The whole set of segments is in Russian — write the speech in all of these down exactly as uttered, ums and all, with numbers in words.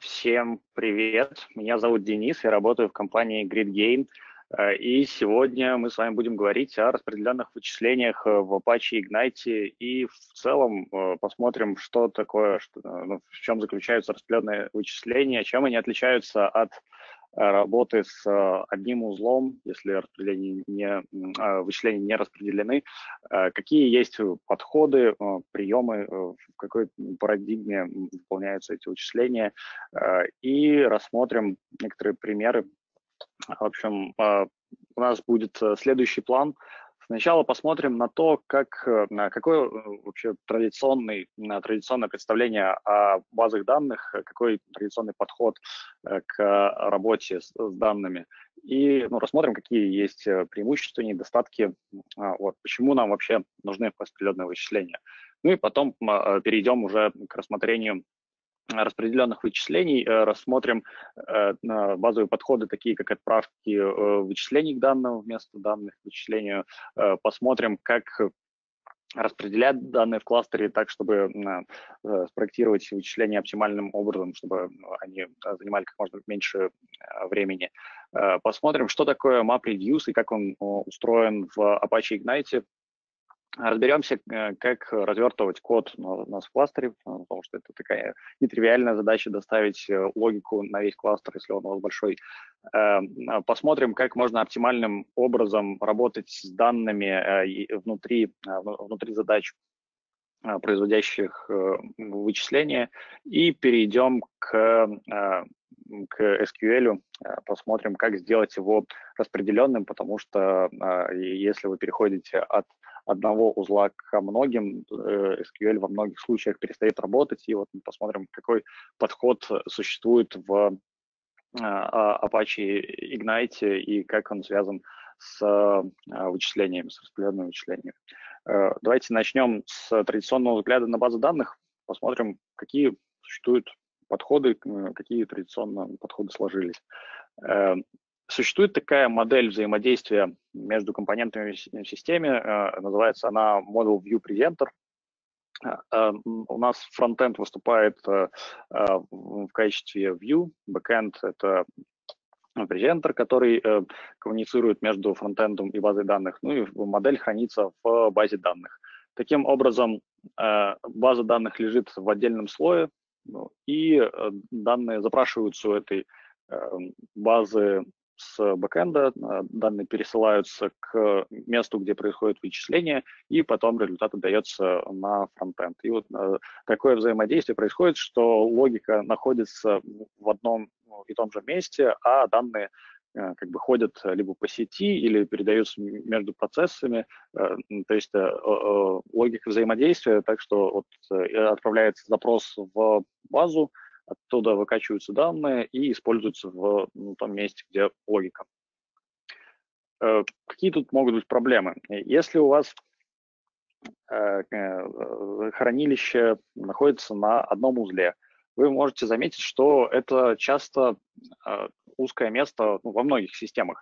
Всем привет, меня зовут Денис, я работаю в компании GridGain, и сегодня мы с вами будем говорить о распределенных вычислениях в Apache Ignite и в целом посмотрим, что такое, что, ну, в чем заключаются распределенные вычисления, чем они отличаются от работы с одним узлом, если распределение не, вычисления не распределены, какие есть подходы, приемы, в какой парадигме выполняются эти вычисления, и рассмотрим некоторые примеры. В общем, у нас будет следующий план. Сначала посмотрим на то, как, на какое вообще традиционный, традиционное представление о базах данных, какой традиционный подход к работе с, с данными. И ну, рассмотрим, какие есть преимущества, недостатки, вот, почему нам вообще нужны распределенные вычисления. Ну и потом перейдем уже к рассмотрению распределенных вычислений, рассмотрим базовые подходы, такие как отправки вычислений к данным вместо данных к вычислению, посмотрим, как распределять данные в кластере так, чтобы спроектировать вычисления оптимальным образом, чтобы они занимали как можно меньше времени. Посмотрим, что такое MapReduce и как он устроен в Apache Ignite. Разберемся, как развертывать код у нас в кластере, потому что это такая нетривиальная задача доставить логику на весь кластер, если он у вас большой. Посмотрим, как можно оптимальным образом работать с данными внутри, внутри задач, производящих вычисления, и перейдем к, к эс кью эль, посмотрим, как сделать его распределенным, потому что если вы переходите от одного узла ко многим, эс кью эль во многих случаях перестает работать, и вот мы посмотрим, какой подход существует в Apache Ignite и как он связан с вычислениями, с распределенными вычислениями. Давайте начнем с традиционного взгляда на базу данных, посмотрим, какие существуют подходы, какие традиционно подходы сложились. Существует такая модель взаимодействия между компонентами в системе, называется она Model View Presenter. У нас фронтенд выступает в качестве view, бэкенд — это презентер, который коммуницирует между фронтендом и базой данных, ну и модель хранится в базе данных. Таким образом, база данных лежит в отдельном слое, и данные запрашиваются у этой базы с бэкэнда, данные пересылаются к месту, где происходит вычисление, и потом результат отдается на фронтенд. И вот такое взаимодействие происходит, что логика находится в одном и том же месте, а данные как бы ходят либо по сети, или передаются между процессами, то есть логика взаимодействия, так что вот отправляется запрос в базу, оттуда выкачиваются данные и используются в том месте, где логика. Какие тут могут быть проблемы? Если у вас хранилище находится на одном узле, вы можете заметить, что это часто узкое место, ну, во многих системах.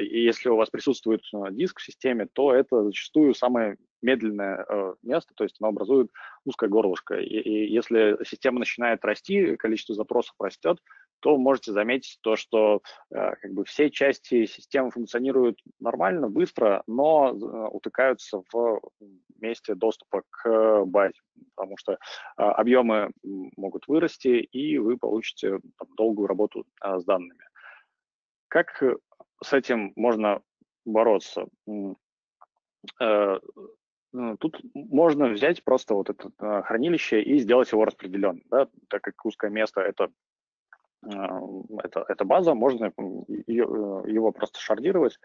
И если у вас присутствует диск в системе, то это зачастую самое медленное место, то есть оно образует узкое горлышко. И, и если система начинает расти, количество запросов растет, то можете заметить то, что как бы все части системы функционируют нормально, быстро, но утыкаются в месте доступа к базе, потому что объемы могут вырасти, и вы получите там долгую работу с данными. Как с этим можно бороться? Тут можно взять просто вот это хранилище и сделать его распределенным, да? Так как узкое место — это Это, это база, можно ее, его просто шардировать,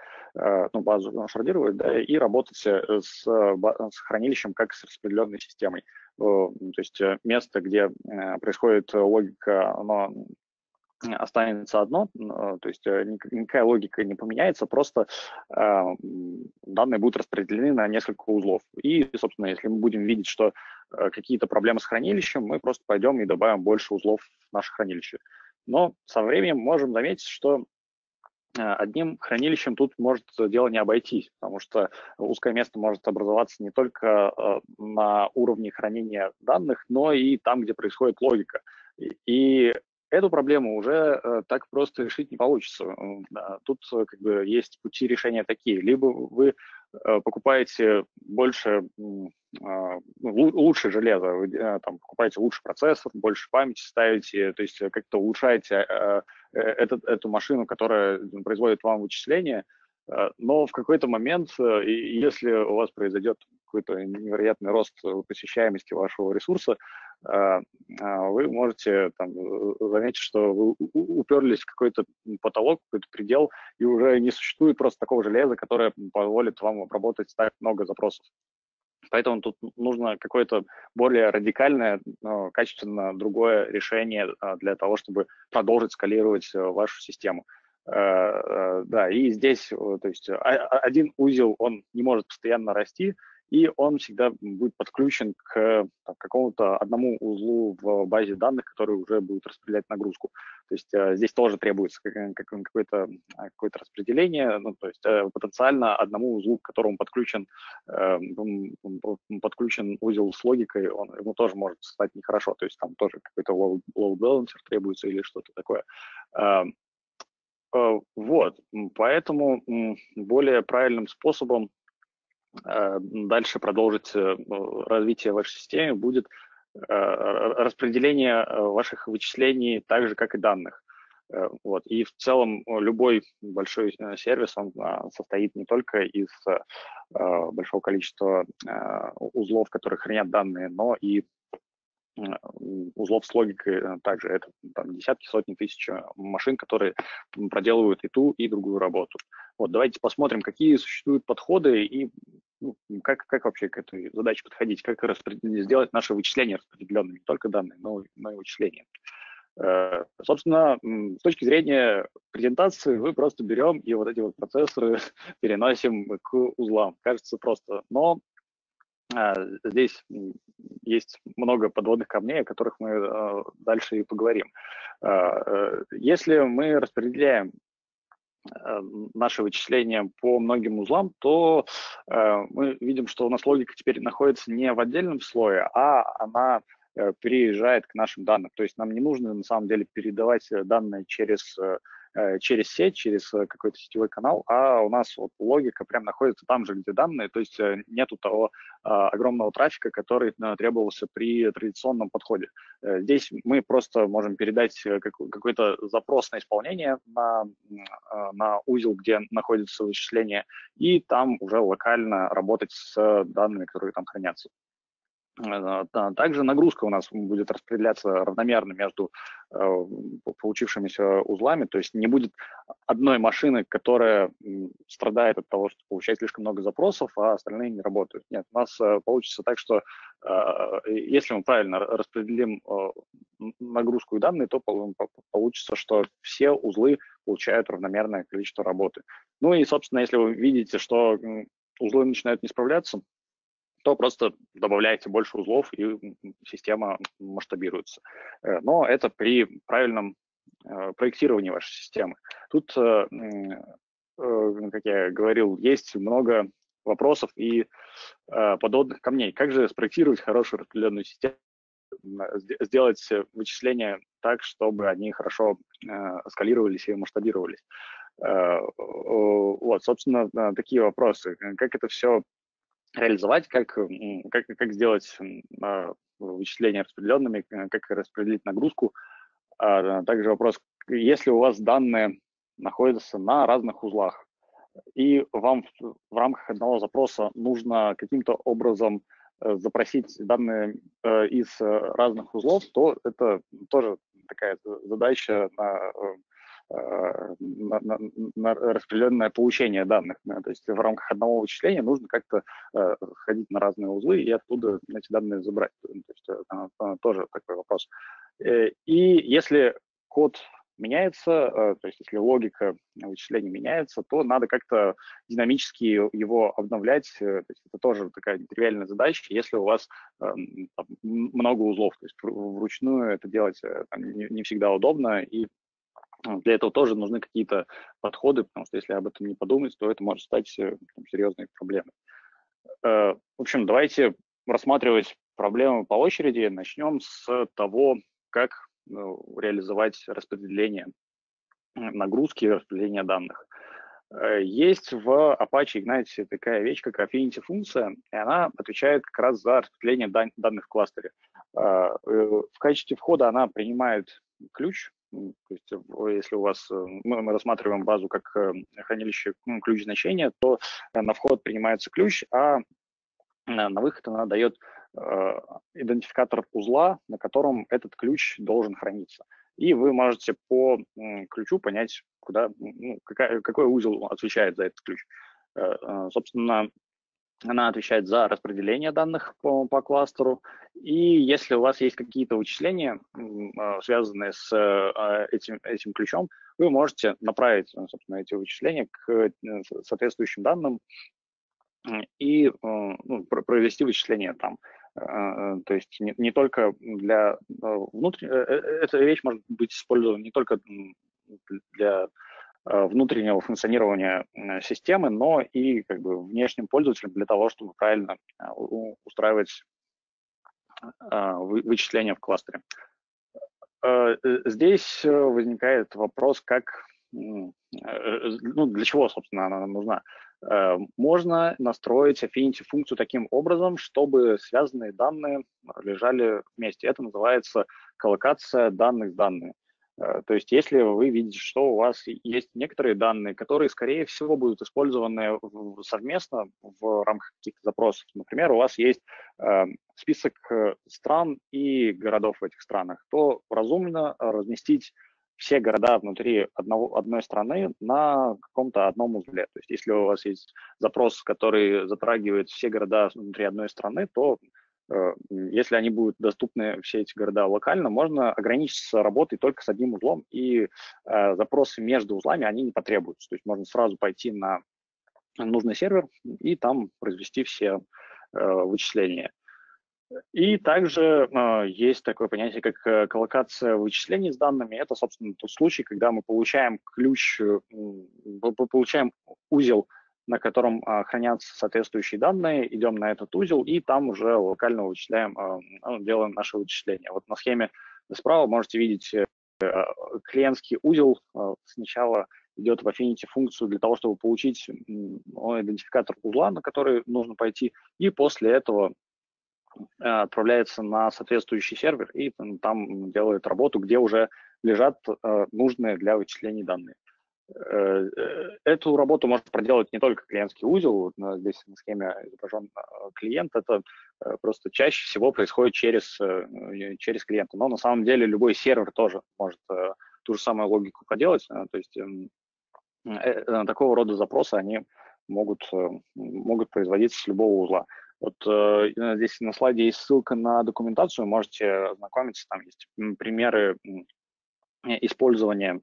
ну, базу шардировать, да, и работать с, с хранилищем как с распределенной системой. То есть место, где происходит логика, оно останется одно, то есть никакая логика не поменяется, просто данные будут распределены на несколько узлов. И, собственно, если мы будем видеть, что какие-то проблемы с хранилищем, мы просто пойдем и добавим больше узлов в наше хранилище. Но со временем можем заметить, что одним хранилищем тут может дело не обойтись, потому что узкое место может образоваться не только на уровне хранения данных, но и там, где происходит логика. И Эту проблему уже э, так просто решить не получится. Да, тут как бы есть пути решения такие. Либо вы э, покупаете больше, э, лучше железо, вы, э, там, покупаете лучше процессор, больше памяти ставите, то есть как-то улучшаете э, э, этот, эту машину, которая производит вам вычисления. Э, но в какой-то момент, э, если у вас произойдет какой-то невероятный рост посещаемости вашего ресурса, вы можете там, заметить, что вы уперлись в какой-то потолок, какой-то предел, и уже не существует просто такого железа, которое позволит вам обработать так много запросов. Поэтому тут нужно какое-то более радикальное, но качественно другое решение для того, чтобы продолжить скалировать вашу систему. Да, и здесь то есть, один узел, он не может постоянно расти, и он всегда будет подключен к, к какому-то одному узлу в базе данных, который уже будет распределять нагрузку. То есть э, здесь тоже требуется какое-то, какое-то распределение, ну, то есть э, потенциально одному узлу, к которому подключен, э, подключен узел с логикой, он, ему тоже может стать нехорошо. То есть там тоже какой-то load balancer требуется или что-то такое. Э, э, вот, поэтому э, более правильным способом дальше продолжить развитие вашей системы будет распределение ваших вычислений так же, как и данных. Вот. И в целом любой большой сервис, он состоит не только из большого количества узлов, которые хранят данные, но и узлов с логикой также. Это там, десятки, сотни тысяч машин, которые проделывают и ту, и другую работу. Вот, давайте посмотрим, какие существуют подходы и ну, как, как вообще к этой задаче подходить, как сделать наши вычисления распределенными, не только данные, но, но и вычисления. Э, собственно, с точки зрения презентации мы просто берем и вот эти вот процессоры переносим к узлам. Кажется просто, но здесь есть много подводных камней, о которых мы дальше и поговорим. Если мы распределяем наши вычисления по многим узлам, то мы видим, что у нас логика теперь находится не в отдельном слое, а она переезжает к нашим данным. То есть нам не нужно на самом деле передавать данные через... через сеть, через какой-то сетевой канал, а у нас вот логика прям находится там же, где данные, то есть нету того а, огромного трафика, который а, требовался при традиционном подходе. Здесь мы просто можем передать какой-то запрос на исполнение на, на узел, где находится вычисление, и там уже локально работать с данными, которые там хранятся. Также нагрузка у нас будет распределяться равномерно между э, получившимися узлами, то есть не будет одной машины, которая страдает от того, что получает слишком много запросов, а остальные не работают. Нет, у нас э, получится так, что э, если мы правильно распределим э, нагрузку и данные, то получится, что все узлы получают равномерное количество работы. Ну и, собственно, если вы видите, что узлы начинают не справляться, то просто добавляете больше узлов, и система масштабируется. Но это при правильном проектировании вашей системы. Тут, как я говорил, есть много вопросов и подводных камней. Как же спроектировать хорошую распределенную систему, сделать вычисления так, чтобы они хорошо скалировались и масштабировались? Вот, собственно, такие вопросы. Как это все реализовать, как, как, как сделать э, вычисления распределенными, как распределить нагрузку. А также вопрос, если у вас данные находятся на разных узлах, и вам в, в рамках одного запроса нужно каким-то образом э, запросить данные э, из разных узлов, то это тоже такая задача на... На, на, на распределенное получение данных. То есть в рамках одного вычисления нужно как-то э, ходить на разные узлы и оттуда эти данные забрать. То есть, э, тоже такой вопрос. Э, и если код меняется, э, то есть если логика вычисления меняется, то надо как-то динамически его обновлять. Э, то есть это тоже такая нетривиальная задача, если у вас э, там, много узлов. То есть вручную это делать э, не, не всегда удобно, и для этого тоже нужны какие-то подходы, потому что если об этом не подумать, то это может стать там, серьезной проблемой. В общем, давайте рассматривать проблемы по очереди. Начнем с того, как ну, реализовать распределение нагрузки и распределение данных. Есть в Apache Ignite такая вещь, как Affinity функция, и она отвечает как раз за распределение дан- данных в кластере. В качестве входа она принимает ключ. То есть, если у вас мы, мы рассматриваем базу как хранилище ну, ключ значения, то на вход принимается ключ, а на выход она дает э, идентификатор узла, на котором этот ключ должен храниться. И вы можете по м, ключу понять, куда, ну, какая, какой узел отвечает за этот ключ. Э, э, собственно, она отвечает за распределение данных по, по кластеру. И если у вас есть какие-то вычисления, связанные с этим, этим ключом, вы можете направить, собственно, эти вычисления к соответствующим данным и ну, провести вычисления там. То есть не, не только для внутреннего... Эта вещь может быть использована не только для внутреннего функционирования системы, но и как бы внешним пользователям для того, чтобы правильно устраивать вычисления в кластере. Здесь возникает вопрос, как, ну, для чего, собственно, она нам нужна. Можно настроить Affinity функцию таким образом, чтобы связанные данные лежали вместе. Это называется коллокация данных с данными. То есть, если вы видите, что у вас есть некоторые данные, которые, скорее всего, будут использованы совместно в рамках каких-то запросов. Например, у вас есть список стран и городов в этих странах, то разумно разместить все города внутри одного, одной страны на каком-то одном узле. То есть, если у вас есть запрос, который затрагивает все города внутри одной страны, то... Если они будут доступны, все эти города, локально, можно ограничиться работой только с одним узлом, и э, запросы между узлами, они не потребуются. То есть можно сразу пойти на нужный сервер и там произвести все э, вычисления. И также э, есть такое понятие, как коллокация вычислений с данными. Это, собственно, тот случай, когда мы получаем ключ, мы получаем узел, на котором а, хранятся соответствующие данные, идем на этот узел и там уже локально вычисляем, а, делаем наше вычисление. Вот на схеме справа можете видеть а, клиентский узел. А, сначала идет в Affinity функцию для того, чтобы получить м, идентификатор узла, на который нужно пойти, и после этого а, отправляется на соответствующий сервер и там, там делает работу, где уже лежат а, нужные для вычислений данные. Эту работу может проделать не только клиентский узел, вот здесь на схеме изображен клиент, это просто чаще всего происходит через, через клиента, но на самом деле любой сервер тоже может ту же самую логику проделать, то есть такого рода запросы они могут, могут производиться с любого узла. Вот здесь на слайде есть ссылка на документацию, можете ознакомиться, там есть примеры использования,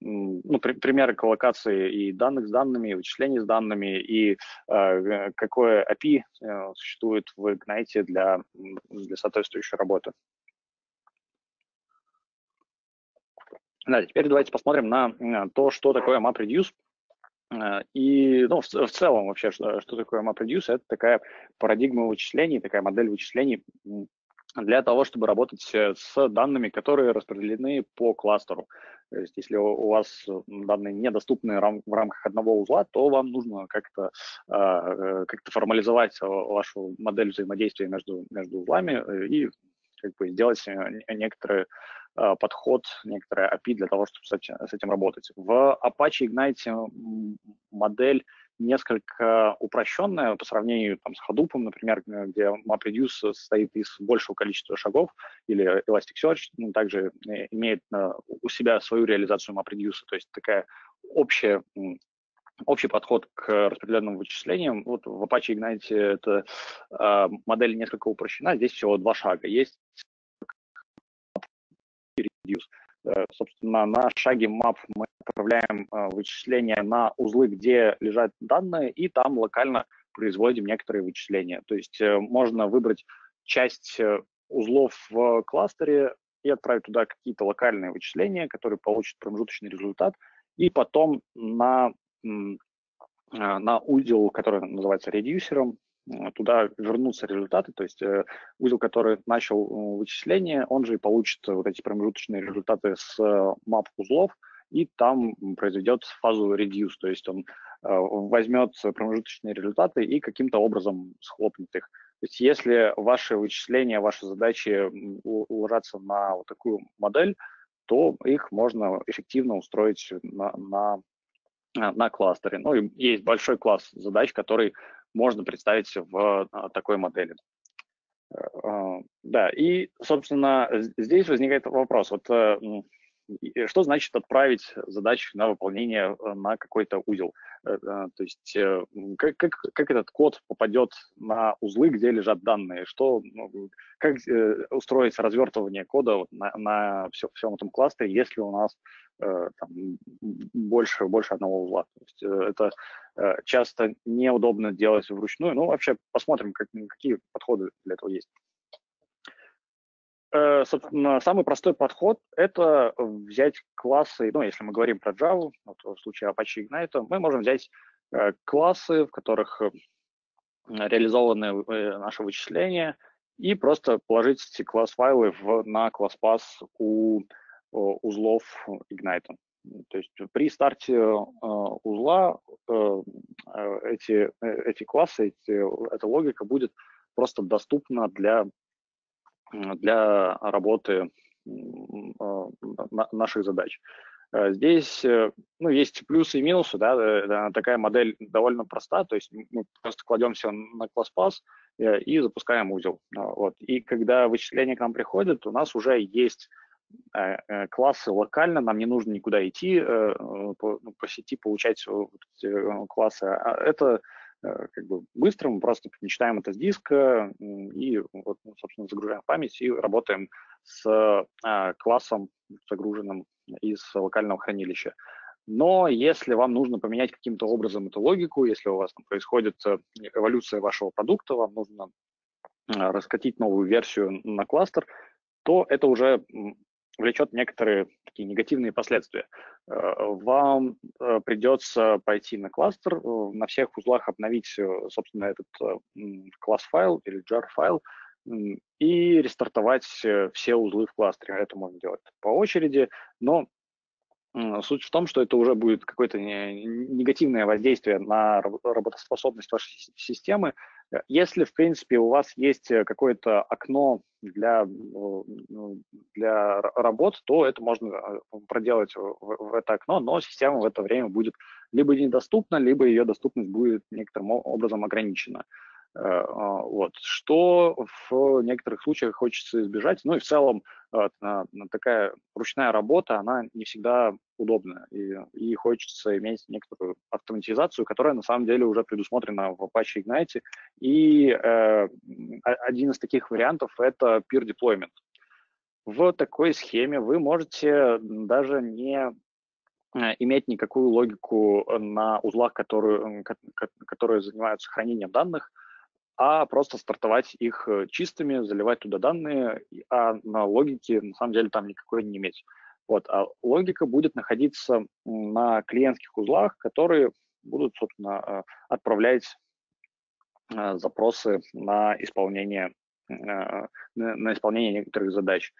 ну, при, примеры коллокации и данных с данными, и вычислений с данными, и э, какое эй пи ай э, существует в Ignite для, для соответствующей работы. Да, теперь давайте посмотрим на то, что такое MapReduce. И ну, в, в целом вообще, что, что такое MapReduce, это такая парадигма вычислений, такая модель вычислений для того, чтобы работать с данными, которые распределены по кластеру. То есть, если у вас данные недоступны в рамках одного узла, то вам нужно как-то как-то формализовать вашу модель взаимодействия между, между узлами и как бы, сделать некоторый подход, некоторое эй пи ай для того, чтобы с этим работать. В Apache Ignite модель несколько упрощенная по сравнению там, с Hadoop, например, где MapReduce состоит из большего количества шагов, или Elasticsearch ну, также имеет э, у себя свою реализацию MapReduce, то есть такая общая, общий подход к распределенным вычислениям. Вот в Apache Ignite эта э, модель несколько упрощена, здесь всего два шага. Есть MapReduce. Собственно, на шаге map мы отправляем вычисления на узлы, где лежат данные, и там локально производим некоторые вычисления. То есть можно выбрать часть узлов в кластере и отправить туда какие-то локальные вычисления, которые получат промежуточный результат, и потом на, на узел, который называется редюсером, туда вернутся результаты, то есть узел, который начал вычисление, он же и получит вот эти промежуточные результаты с мап узлов, и там произведет фазу reduce, то есть он возьмет промежуточные результаты и каким-то образом схлопнет их. То есть если ваши вычисления, ваши задачи уложатся на вот такую модель, то их можно эффективно устроить на, на, на кластере. Ну и есть большой класс задач, который можно представить в такой модели. Да, и, собственно, здесь возникает вопрос, вот что значит отправить задачу на выполнение на какой-то узел? То есть как, как, как этот код попадет на узлы, где лежат данные? Что, как устроится развертывание кода на, на все, всем этом кластере, если у нас там, больше, больше одного узла? То есть это часто неудобно делать вручную. Ну, вообще посмотрим, как, какие подходы для этого есть. Собственно, самый простой подход – это взять классы, ну, если мы говорим про Java, вот в случае Apache Ignite, мы можем взять классы, в которых реализованы наши вычисления, и просто положить эти класс-файлы на класс-пас у узлов Ignite. То есть при старте узла эти, эти классы, эти, эта логика будет просто доступна для для работы наших задач. Здесь ну, есть плюсы и минусы, да, такая модель довольно проста, то есть мы просто кладемся на класс-пас и запускаем узел. Вот. И когда вычисления к нам приходят, у нас уже есть классы локально, нам не нужно никуда идти по, по сети получать классы. Это как бы быстро, мы просто мечтаем это с диска и, вот, собственно, загружаем память и работаем с классом, загруженным из локального хранилища. Но если вам нужно поменять каким-то образом эту логику, если у вас там происходит эволюция вашего продукта, вам нужно раскатить новую версию на кластер, то это уже влечет некоторые такие негативные последствия. Вам придется пойти на кластер, на всех узлах обновить, собственно, этот класс-файл или jar-файл и рестартовать все узлы в кластере. Это можно делать по очереди, но суть в том, что это уже будет какое-то негативное воздействие на работоспособность вашей системы. Если, в принципе, у вас есть какое-то окно для, для работ, то это можно проделать в это окно, но система в это время будет либо недоступна, либо ее доступность будет некоторым образом ограничена. Вот. Что в некоторых случаях хочется избежать. Ну и в целом такая ручная работа, она не всегда удобна. И, и хочется иметь некоторую автоматизацию, которая на самом деле уже предусмотрена в Apache Ignite. И э, один из таких вариантов – это peer deployment. В такой схеме вы можете даже не иметь никакую логику на узлах, которые, которые занимаются хранением данных, а просто стартовать их чистыми, заливать туда данные, а на логике на самом деле там никакой не иметь. Вот. А логика будет находиться на клиентских узлах, которые будут, собственно, отправлять запросы на исполнение, на исполнение некоторых задач.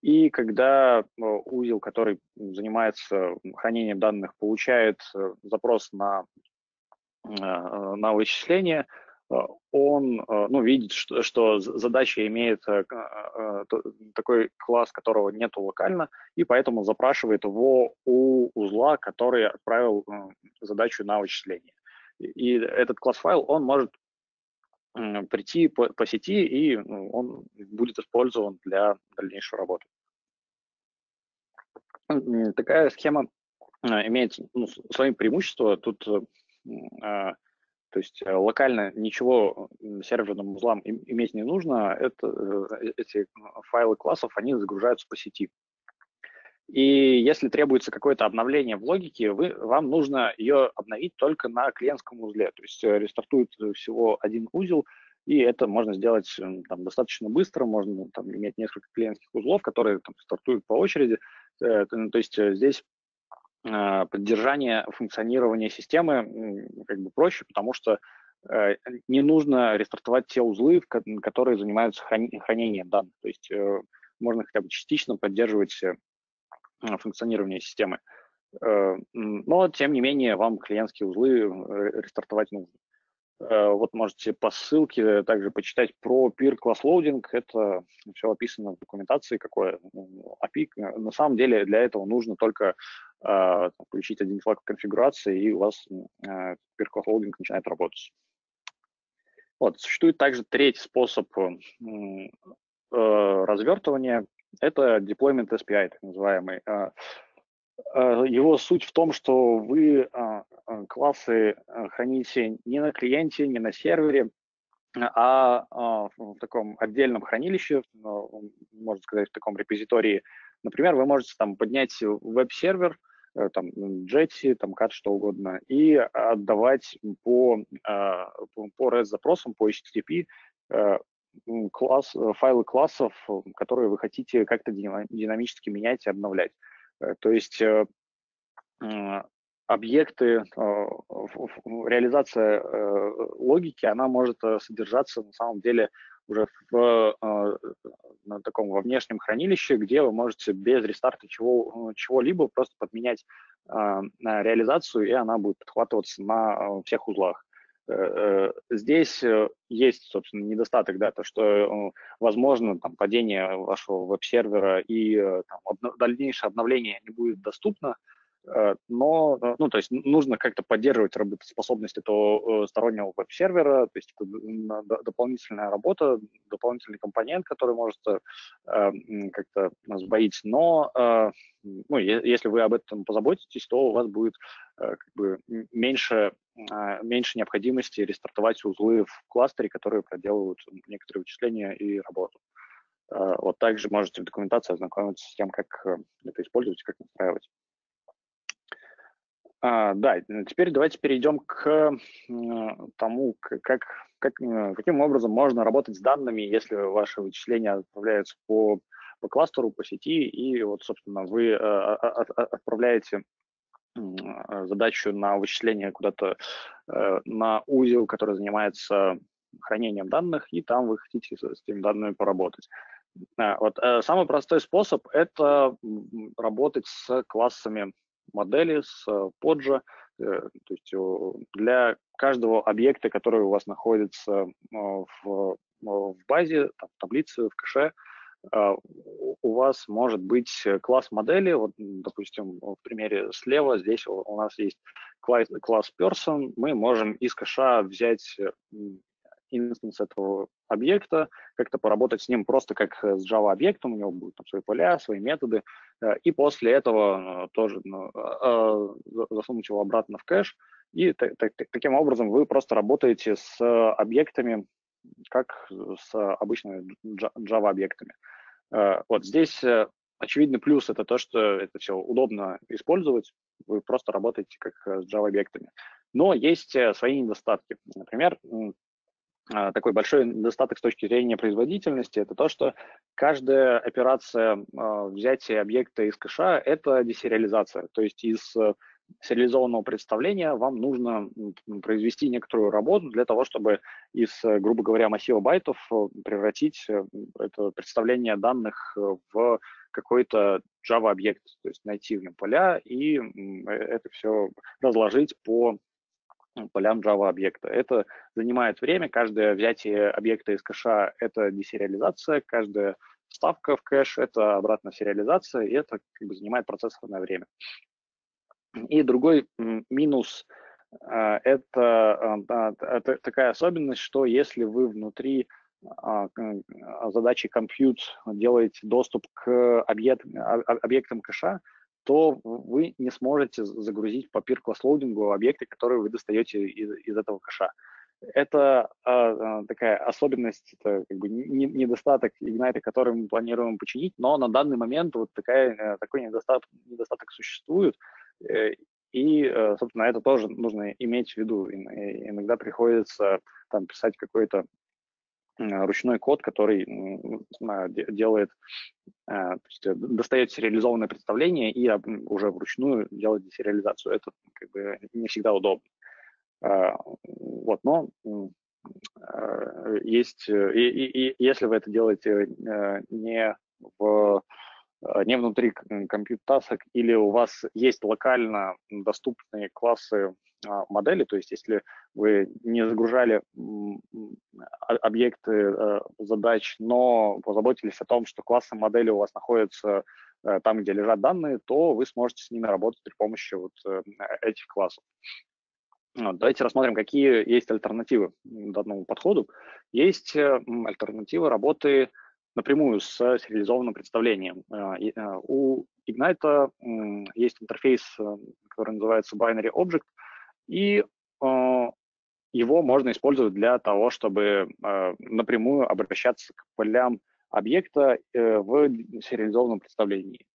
И когда узел, который занимается хранением данных, получает запрос на, на вычисление, он ну, видит, что, что задача имеет такой класс, которого нету локально, и поэтому запрашивает его у узла, который отправил задачу на вычисление. И этот класс-файл, он может прийти по, по сети, и он будет использован для дальнейшей работы. Такая схема имеет ну, свои преимущества. Тут то есть локально ничего серверным узлам иметь не нужно, это, эти файлы классов, они загружаются по сети. И если требуется какое-то обновление в логике, вы, вам нужно ее обновить только на клиентском узле. То есть рестартует всего один узел, и это можно сделать там, достаточно быстро, можно там, иметь несколько клиентских узлов, которые там, стартуют по очереди. То есть здесь поддержание функционирования системы как бы проще, потому что не нужно рестартовать те узлы, которые занимаются хранением данных. То есть можно хотя бы частично поддерживать функционирование системы. Но, тем не менее, вам клиентские узлы рестартовать нужно. Вот можете по ссылке также почитать про peer-class loading. Это все описано в документации, какое эй пи ай. На самом деле для этого нужно только включить один флаг конфигурации, и у вас peer-class loading начинает работать. Вот. Существует также третий способ развертывания. Это deployment эс пи ай, так называемый. Его суть в том, что вы классы храните не на клиенте, не на сервере, а в таком отдельном хранилище, можно сказать, в таком репозитории. Например, вы можете там поднять веб-сервер, там Jetty, Tomcat, что угодно, и отдавать по, по рест-запросам, по эйч ти ти пи класс, файлы классов, которые вы хотите как-то динамически менять и обновлять. То есть объекты, реализация логики, она может содержаться на самом деле уже в, на таком, во внешнем хранилище, где вы можете без рестарта чего, чего-либо просто подменять реализацию, и она будет подхватываться на всех узлах. Здесь есть, собственно, недостаток, да, то, что возможно там, падение вашего веб-сервера и там, обно- дальнейшее обновление не будет доступно, но ну, то есть нужно как-то поддерживать работоспособность этого стороннего веб-сервера, то есть это дополнительная работа, дополнительный компонент, который может как-то сбоить, но ну, если вы об этом позаботитесь, то у вас будет как бы, меньше, меньше необходимости рестартовать узлы в кластере, которые проделывают некоторые вычисления и работу. Вот также можете в документации ознакомиться с тем, как это использовать, как настраивать. А, да, теперь давайте перейдем к тому, как, как, каким образом можно работать с данными, если ваши вычисления отправляются по, по кластеру, по сети, и вот, собственно, вы отправляете задачу на вычисление куда-то на узел, который занимается хранением данных, и там вы хотите с этими данными поработать. Вот, самый простой способ – это работать с классами модели, с поджа, то есть для каждого объекта, который у вас находится в, в базе, в таблице, в кэше, у вас может быть класс модели. Вот, допустим, в примере слева здесь у нас есть класс person, мы можем из кэша взять инстанс этого объекта, как-то поработать с ним просто как с Java объектом, у него будут там свои поля, свои методы, и после этого тоже ну, засунуть его обратно в кэш, и таким образом вы просто работаете с объектами, как с обычными Java объектами. Вот здесь очевидный плюс – это то, что это все удобно использовать, вы просто работаете как с Java объектами. Но есть свои недостатки. Например, такой большой недостаток с точки зрения производительности – это то, что каждая операция взятия объекта из кэша – это десериализация. То есть из сериализованного представления вам нужно произвести некоторую работу для того, чтобы из, грубо говоря, массива байтов превратить это представление данных в какой-то Java-объект, то есть найти в нем поля и это все разложить по полям Java объекта. Это занимает время, каждое взятие объекта из кэша – это десериализация, каждая вставка в кэш – это обратная сериализация, и это как бы, занимает процессорное время. И другой минус – это такая особенность, что если вы внутри задачи compute делаете доступ к объектам кэша, то вы не сможете загрузить по peer-class loading объекты, которые вы достаете из, из этого кэша. Это э, такая особенность, это, как бы, не, недостаток Ignite, который мы планируем починить, но на данный момент вот такая, такой недостаток, недостаток существует, э, и, собственно, это тоже нужно иметь в виду. Иногда приходится там, писать какой-то ручной код, который делает, то есть достает сериализованное представление и уже вручную делает десериализацию. Это как бы не всегда удобно. Вот, но есть, и, и, и если вы это делаете не, в, не внутри компьютасок, или у вас есть локально доступные классы модели, то есть если вы не загружали объекты задач, но позаботились о том, что классы модели у вас находятся там, где лежат данные, то вы сможете с ними работать при помощи вот этих классов. Давайте рассмотрим, какие есть альтернативы данному подходу. Есть альтернатива работы напрямую с сериализованным представлением. У Ignite есть интерфейс, который называется BinaryObject, и его можно использовать для того, чтобы напрямую обращаться к полям объекта в сериализованном представлении.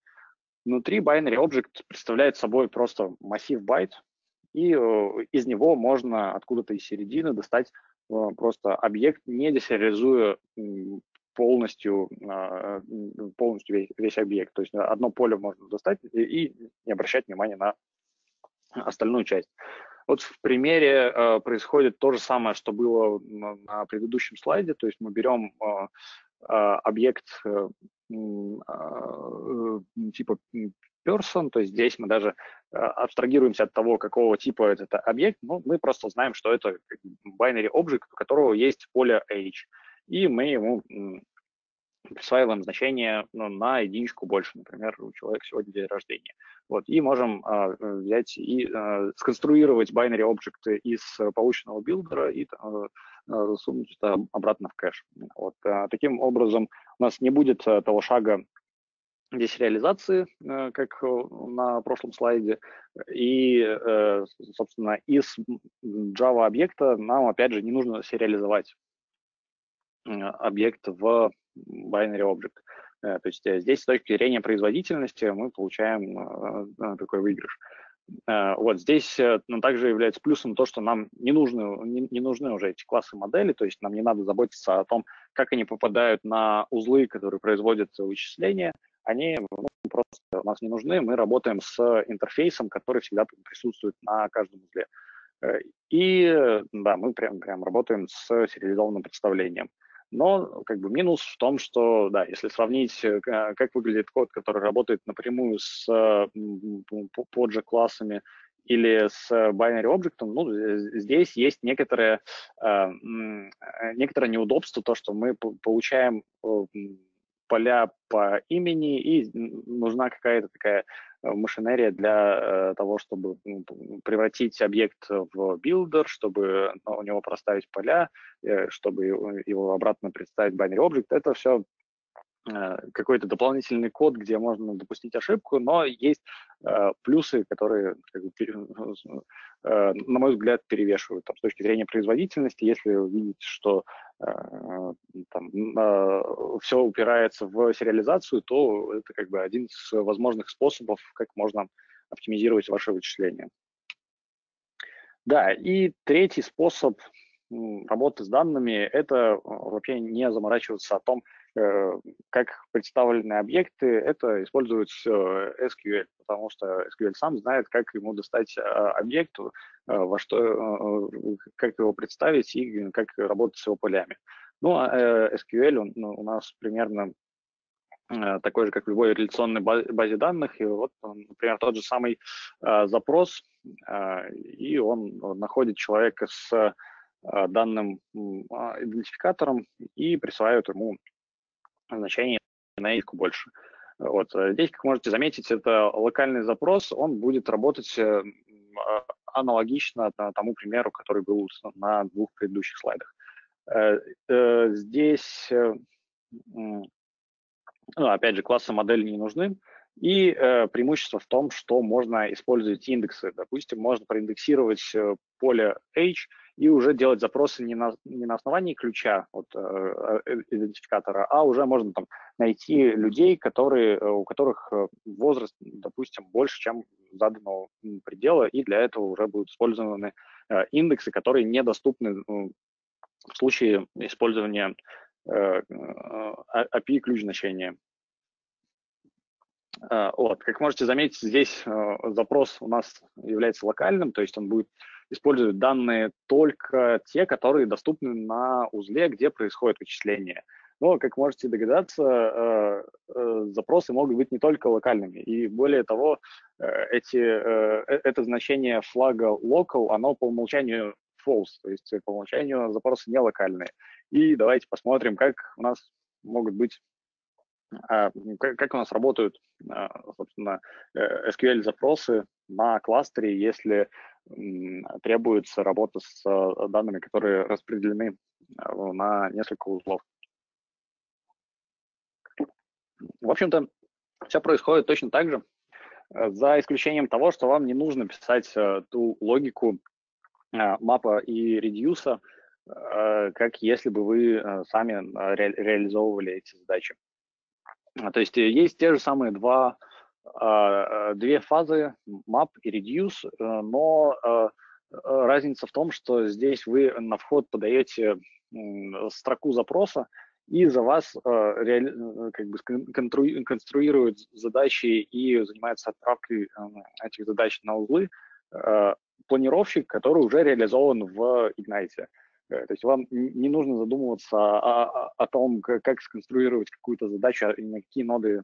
Внутри BinaryObject представляет собой просто массив байт, и из него можно откуда-то из середины достать просто объект, не десериализуя полностью, полностью весь, весь объект. То есть одно поле можно достать и не обращать внимания на остальную часть. Вот в примере происходит то же самое, что было на предыдущем слайде. То есть мы берем объект типа person, то есть здесь мы даже абстрагируемся от того, какого типа этот объект, но мы просто знаем, что это binary object, у которого есть поле age, и мы ему присваиваем значение ну, на единичку больше, например, у человека сегодня день рождения. Вот, и можем а, взять и а, сконструировать binary object из полученного билдера и а, засунуть это обратно в кэш. Вот, а, таким образом у нас не будет а, того шага десериализации, как на прошлом слайде, и, собственно, из Java объекта нам, опять же, не нужно сериализовать объект в binary object. То есть здесь с точки зрения производительности мы получаем такой выигрыш. Вот здесь ну, также является плюсом то, что нам не нужны, не, не нужны уже эти классы модели, то есть нам не надо заботиться о том, как они попадают на узлы, которые производят вычисления. Они ну, просто у нас не нужны, мы работаем с интерфейсом, который всегда присутствует на каждом узле. И да, мы прям, прям работаем с сериализованным представлением. Но как бы минус в том, что да, если сравнить, как выглядит код, который работает напрямую с поджи-классами или с binary объектом, ну, здесь есть некоторое, некоторое неудобство, то, что мы получаем поля по имени, и нужна какая-то такая машинерия для того, чтобы превратить объект в билдер, чтобы у него проставить поля, чтобы его обратно представить binary object. Это все какой-то дополнительный код, где можно допустить ошибку, но есть плюсы, которые, на мой взгляд, перевешивают. Там, с точки зрения производительности, если вы видите, что там, все упирается в сериализацию, то это как бы один из возможных способов, как можно оптимизировать ваши вычисления. Да, и третий способ работы с данными – это вообще не заморачиваться о том, как представлены объекты, это используют эс кью эль, потому что эс кью эль сам знает, как ему достать объект, во что, как его представить и как работать с его полями. Ну, а эс кью эль он, у нас примерно такой же, как в любой реляционной базе данных, и вот, например, тот же самый запрос, и он находит человека с данным идентификатором и присваивает ему значение на единицу больше. Вот. Здесь, как можете заметить, это локальный запрос, он будет работать аналогично тому примеру, который был на двух предыдущих слайдах. Здесь, ну, опять же, классы модели не нужны, и преимущество в том, что можно использовать индексы. Допустим, можно проиндексировать поле H и уже делать запросы не на, не на основании ключа от э, идентификатора, а уже можно там найти людей, которые, у которых возраст, допустим, больше, чем заданного предела, и для этого уже будут использованы э, индексы, которые недоступны э, в случае использования э, эй пи ай ключ-значения. Э, вот. Как можете заметить, здесь э, запрос у нас является локальным, то есть он будет используют данные только те, которые доступны на узле, где происходит вычисление. Но, как можете догадаться, запросы могут быть не только локальными. И более того, эти, это значение флага local, оно по умолчанию false, то есть по умолчанию запросы не локальные. И давайте посмотрим, как у нас могут быть, как у нас работают, собственно, эс кью эль-запросы на кластере, если требуется работа с данными, которые распределены на несколько узлов. В общем-то, все происходит точно так же, за исключением того, что вам не нужно писать ту логику мапа и редьюса, как если бы вы сами ре реализовывали эти задачи. То есть есть те же самые два, две фазы, map и reduce, но разница в том, что здесь вы на вход подаете строку запроса, и за вас как бы конструируют задачи и занимаются отправкой этих задач на узлы планировщик, который уже реализован в Ignite. То есть вам не нужно задумываться о, о, о том, как сконструировать какую-то задачу и на какие ноды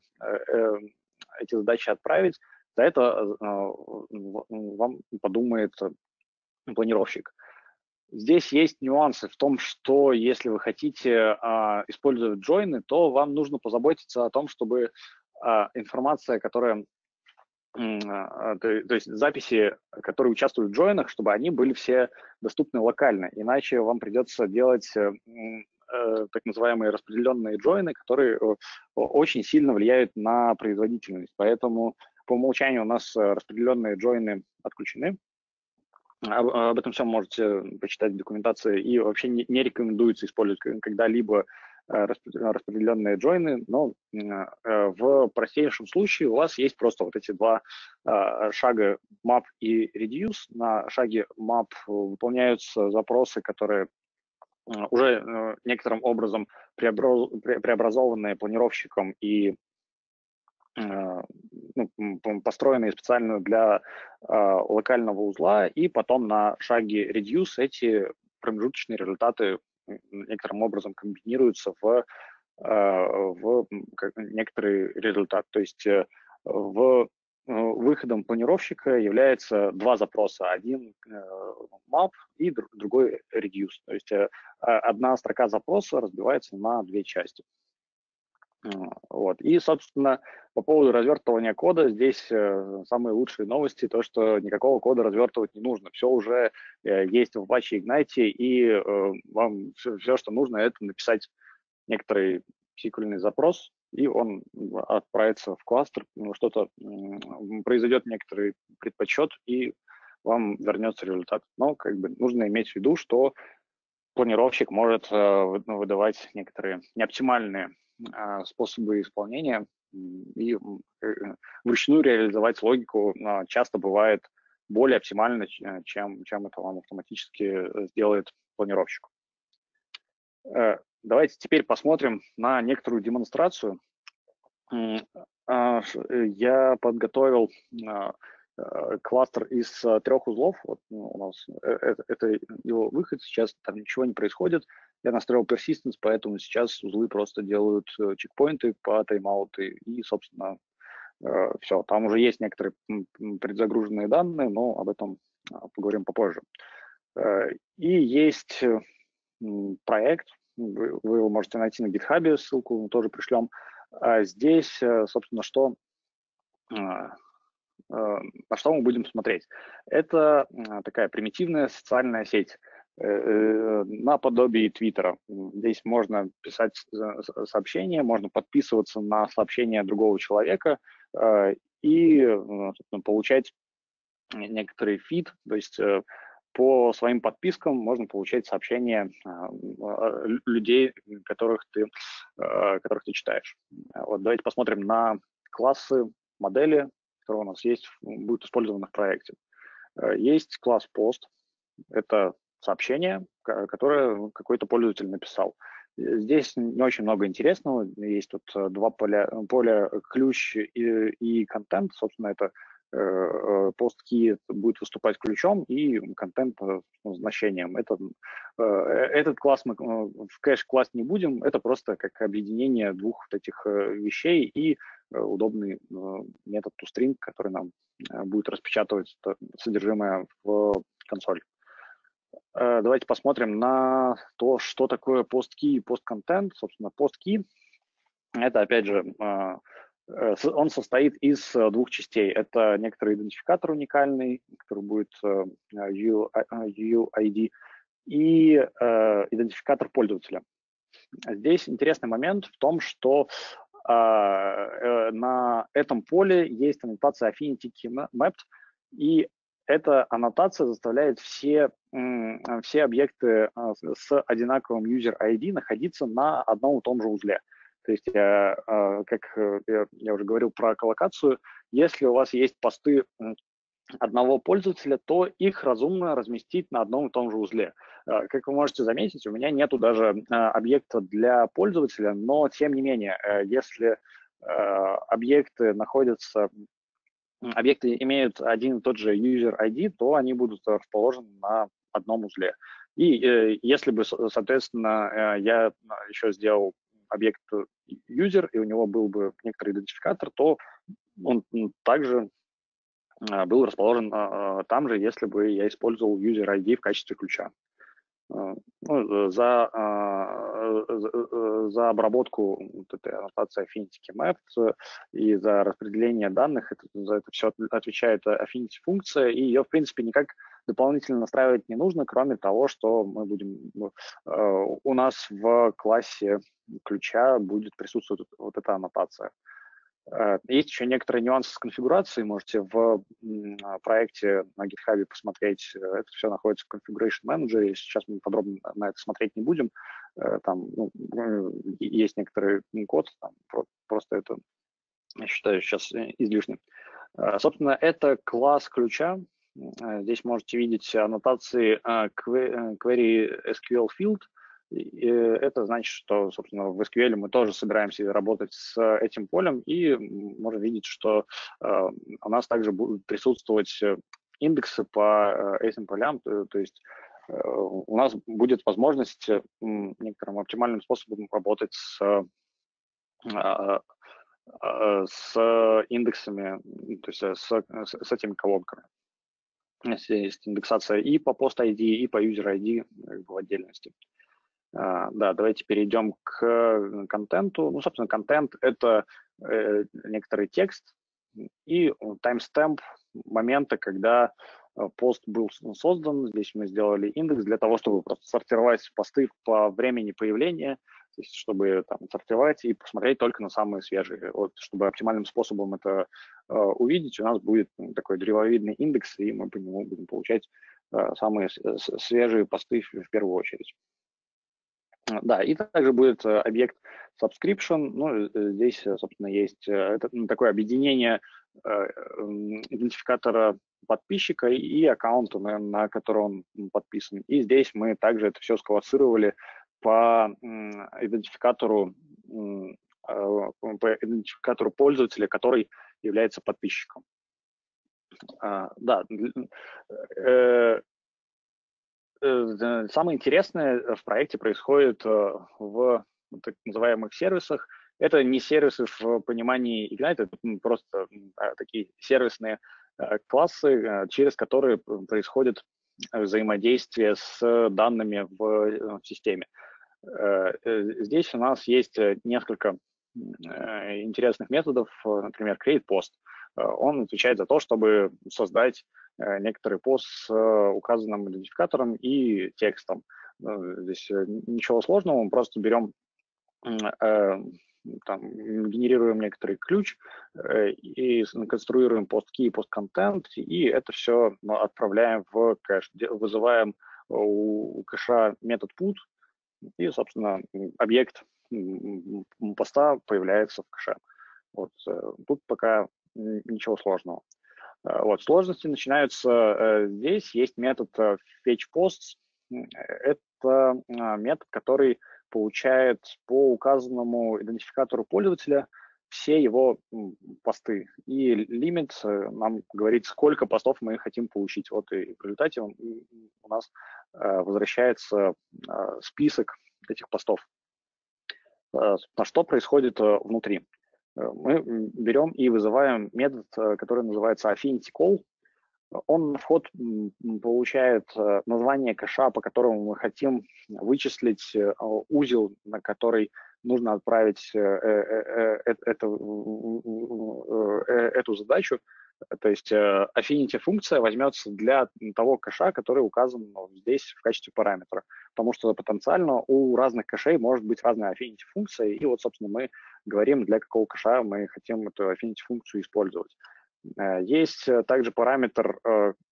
эти задачи отправить. За это вам подумает планировщик. Здесь есть нюансы в том, что если вы хотите использовать джойны, то вам нужно позаботиться о том, чтобы информация, которая... То, то есть записи, которые участвуют в джойнах, чтобы они были все доступны локально, иначе вам придется делать э, так называемые распределенные джойны, которые очень сильно влияют на производительность. Поэтому по умолчанию у нас распределенные джойны отключены. Об, об этом все можете почитать в документации, и вообще не, не рекомендуется использовать когда-либо распределенные джойны, но в простейшем случае у вас есть просто вот эти два шага map и reduce. На шаге map выполняются запросы, которые уже некоторым образом преобразованные планировщиком и ну, построенные специально для локального узла, и потом на шаге reduce эти промежуточные результаты некоторым образом комбинируются в, в некоторый результат. То есть в, выходом планировщика является два запроса. Один map и другой reduce. То есть одна строка запроса разбивается на две части. Вот. И, собственно, по поводу развертывания кода, здесь самые лучшие новости, то, что никакого кода развертывать не нужно. Все уже есть в Apache Ignite, и вам все, все, что нужно, это написать некоторый сиквельный запрос, и он отправится в кластер, что-то произойдет некоторый предподсчет, и вам вернется результат. Но как бы нужно иметь в виду, что планировщик может выдавать некоторые неоптимальные способы исполнения и вручную реализовать логику часто бывает более оптимально, чем, чем это вам автоматически сделает планировщик. Давайте теперь посмотрим на некоторую демонстрацию. Я подготовил кластер из трех узлов. Вот у нас это его выход, сейчас там ничего не происходит. Я настроил persistence, поэтому сейчас узлы просто делают чекпоинты по тайм-ауты и, собственно, все. Там уже есть некоторые предзагруженные данные, но об этом поговорим попозже. И есть проект, вы его можете найти на GitHub, ссылку мы тоже пришлем. Здесь, собственно, что... на что мы будем смотреть. Это такая примитивная социальная сеть наподобие Твиттера. Здесь можно писать сообщения, можно подписываться на сообщения другого человека и получать некоторый фид, то есть по своим подпискам можно получать сообщения людей, которых ты, которых ты читаешь. Вот, давайте посмотрим на классы, модели, которые у нас есть, будут использованы в проекте. Есть класс пост, это сообщение, которое какой-то пользователь написал. Здесь не очень много интересного, есть тут два поля, поля ключ и, и контент, собственно, это PostKey будет выступать ключом и контент значением. Этот, этот класс мы в кэш-класс не будем, это просто как объединение двух вот этих вещей и удобный метод toString, который нам будет распечатывать содержимое в консоль. Давайте посмотрим на то, что такое PostKey и PostContent. Собственно, PostKey – это, опять же, он состоит из двух частей. Это некоторый идентификатор уникальный, который будет ю ай ди, и идентификатор пользователя. Здесь интересный момент в том, что на этом поле есть аннотация Affinity Key Mapped, и эта аннотация заставляет все, все объекты с одинаковым user-ай ди находиться на одном и том же узле. То есть, как я уже говорил про коллокацию, если у вас есть посты одного пользователя, то их разумно разместить на одном и том же узле. Как вы можете заметить, у меня нету даже объекта для пользователя, но тем не менее, если объекты находятся, объекты имеют один и тот же user-ай ди, то они будут расположены на одном узле. И если бы, соответственно, я еще сделал объект user, и у него был бы некоторый идентификатор, то он также был расположен там же, если бы я использовал user-ай ди в качестве ключа. Ну, за, за, за обработку вот этой аннотации Affinity Key-Mapped и за распределение данных, это, за это все отвечает Affinity функция, и ее, в принципе, никак дополнительно настраивать не нужно, кроме того, что мы будем, у нас в классе ключа будет присутствовать вот эта аннотация. Есть еще некоторые нюансы с конфигурацией, можете в проекте на GitHub посмотреть, это все находится в Configuration Manager, сейчас мы подробно на это смотреть не будем, там ну, есть некоторый код, там, просто это, я считаю, сейчас излишним. Собственно, это класс ключа, здесь можете видеть аннотации Query эс кью эл Field. И это значит, что, собственно, в эс кью эл мы тоже собираемся работать с этим полем, и можно видеть, что э, у нас также будут присутствовать индексы по этим полям, то, то есть э, у нас будет возможность э, некоторым оптимальным способом работать с, э, э, с индексами, то есть с, с, с этими колонками. У нас есть индексация и по пост-ай ди, и по user-ай ди в отдельности. Uh, да, давайте перейдем к контенту. Ну, собственно, контент – это э, некоторый текст и таймстемп момента, когда пост был создан. Здесь мы сделали индекс для того, чтобы просто сортировать посты по времени появления, то есть, чтобы там, сортировать и посмотреть только на самые свежие. Вот, чтобы оптимальным способом это э, увидеть, у нас будет такой древовидный индекс, и мы по нему будем получать э, самые свежие посты в первую очередь. Да, и также будет объект subscription. Ну, здесь, собственно, есть это, ну, такое объединение э, идентификатора подписчика и аккаунта, на, на который он подписан. И здесь мы также это все склассировали по э, идентификатору, э, по идентификатору пользователя, который является подписчиком. А, да. Э, Самое интересное в проекте происходит в так называемых сервисах. Это не сервисы в понимании Ignite, это просто такие сервисные классы, через которые происходит взаимодействие с данными в системе. Здесь у нас есть несколько интересных методов, например, createPost. Он отвечает за то, чтобы создать некоторый пост с указанным идентификатором и текстом. Здесь ничего сложного, мы просто берем, там, генерируем некоторый ключ и конструируем посткей и постконтент, и это все отправляем в кэш, вызываем у кэша метод put, и, собственно, объект поста появляется в кэше. Вот. Тут пока ничего сложного. Вот, сложности начинаются здесь. Есть метод fetchPosts. Это метод, который получает по указанному идентификатору пользователя все его посты. И лимит нам говорит, сколько постов мы хотим получить. Вот и в результате он, у нас э, возвращается э, список этих постов. Э, на что происходит э, внутри? Э, мы берем и вызываем метод, э, который называется Affinity Call. Он на вход получает э, название кэша, по которому мы хотим вычислить э, узел, на который нужно отправить эту задачу. То есть Affinity функция возьмется для того кэша, который указан здесь в качестве параметра. Потому что потенциально у разных кэшей может быть разная Affinity функция. И вот, собственно, мы говорим, для какого кэша мы хотим эту Affinity функцию использовать. Есть также параметр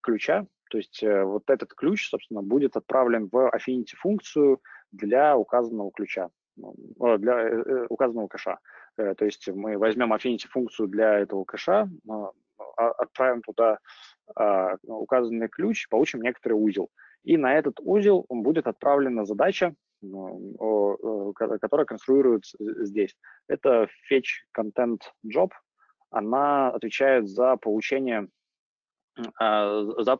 ключа. То есть вот этот ключ, собственно, будет отправлен в Affinity функцию для указанного ключа. Для указанного кэша. То есть мы возьмем Affinity функцию для этого кэша, отправим туда указанный ключ, получим некоторый узел. И на этот узел будет отправлена задача, которая конструируется здесь. Это Fetch Content Job. Она отвечает за получение, за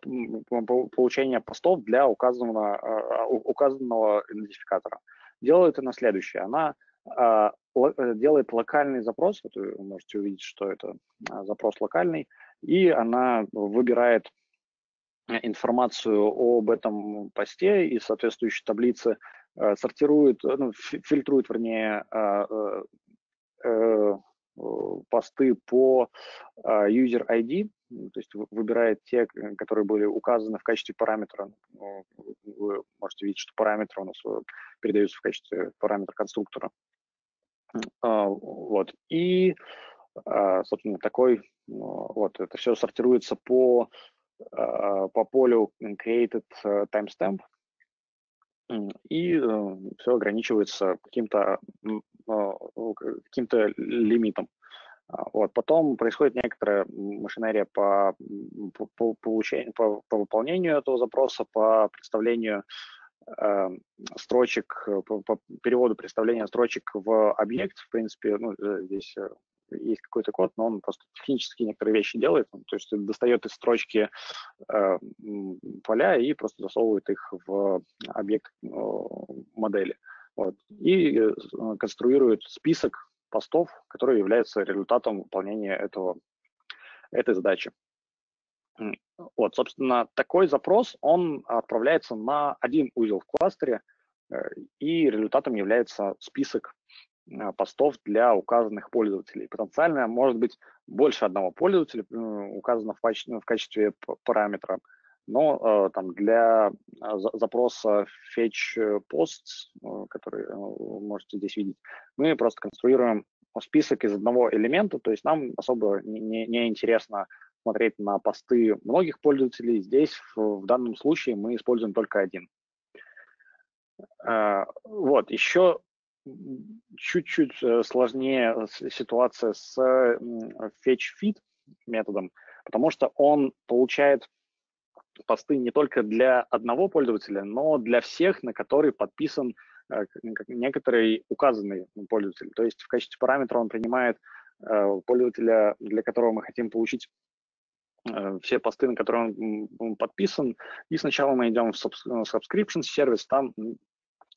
получение постов для указанного, указанного идентификатора. Делает она следующее. Она э, делает локальный запрос. Вот вы можете увидеть, что это запрос локальный. И она выбирает информацию об этом посте из соответствующей таблицы, э, сортирует, ну, фильтрует, вернее, э, э, посты по user ай ди, то есть выбирает те, которые были указаны в качестве параметра. Вы можете видеть, что параметры у нас передаются в качестве параметра конструктора. Вот. И, собственно, такой, вот, это все сортируется по, по полю created timestamp, и все ограничивается каким-то каким-то лимитом. Вот. Потом происходит некоторая машинерия по, по, получению, по, по выполнению этого запроса, по представлению э, строчек, по, по переводу представления строчек в объект. В принципе, ну, здесь есть какой-то код, но он просто технически некоторые вещи делает. То есть достает из строчки э, поля и просто засовывает их в объект э, модели. Вот. И э, конструирует список постов, которые являются результатом выполнения этого, этой задачи. Вот, собственно, такой запрос, он отправляется на один узел в кластере, э, и результатом является список э, постов для указанных пользователей. Потенциально может быть больше одного пользователя э, указано в, в качестве параметра. Но э, там для запроса fetch posts, э, который вы можете здесь видеть, мы просто конструируем список из одного элемента, то есть нам особо не, не интересно смотреть на посты многих пользователей. Здесь в, в данном случае мы используем только один. Э, вот, еще чуть-чуть сложнее ситуация с fetch-fit методом, потому что он получает посты не только для одного пользователя, но для всех, на которые подписан э, некоторый указанный пользователь. То есть в качестве параметра он принимает э, пользователя, для которого мы хотим получить э, все посты, на которые он, он подписан. И сначала мы идем в subscription сервис. Там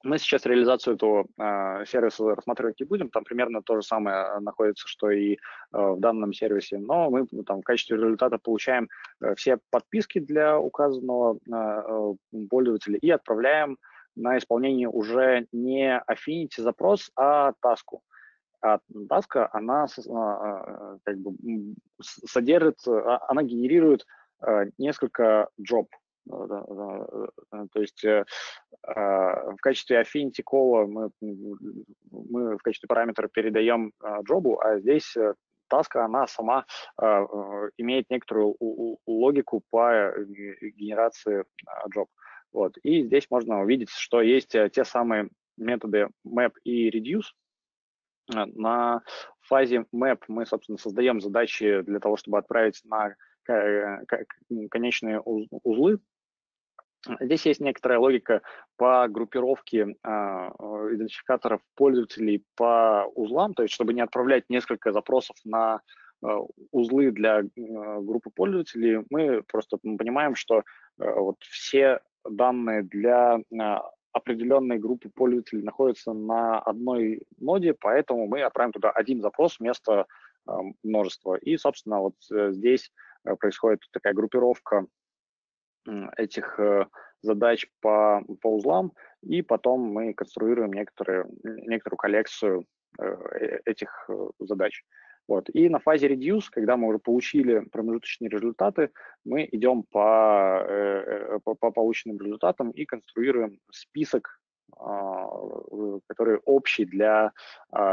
мы сейчас реализацию этого э, сервиса рассматривать не будем. Там примерно то же самое находится, что и э, в данном сервисе. Но мы там в качестве результата получаем э, все подписки для указанного э, пользователя и отправляем на исполнение уже не Affinity запрос, а таску. А таска, она э, как бы содержит, она генерирует э, несколько джоб. То есть э, в качестве Affinity Call мы, мы в качестве параметра передаем джобу, а здесь таска, она сама э, имеет некоторую логику по генерации джоб. Вот. И здесь можно увидеть, что есть те самые методы map и reduce. На фазе map мы, собственно, создаем задачи для того, чтобы отправить на конечные узлы, Здесь есть некоторая логика по группировке э, идентификаторов пользователей по узлам, то есть чтобы не отправлять несколько запросов на э, узлы для э, группы пользователей, мы просто понимаем, что э, вот все данные для э, определенной группы пользователей находятся на одной ноде, поэтому мы отправим туда один запрос вместо э, множества. И, собственно, вот здесь происходит такая группировка этих задач по, по узлам, и потом мы конструируем некоторые, некоторую коллекцию этих задач. Вот. И на фазе Reduce, когда мы уже получили промежуточные результаты, мы идем по, по, по полученным результатам и конструируем список, который общий для,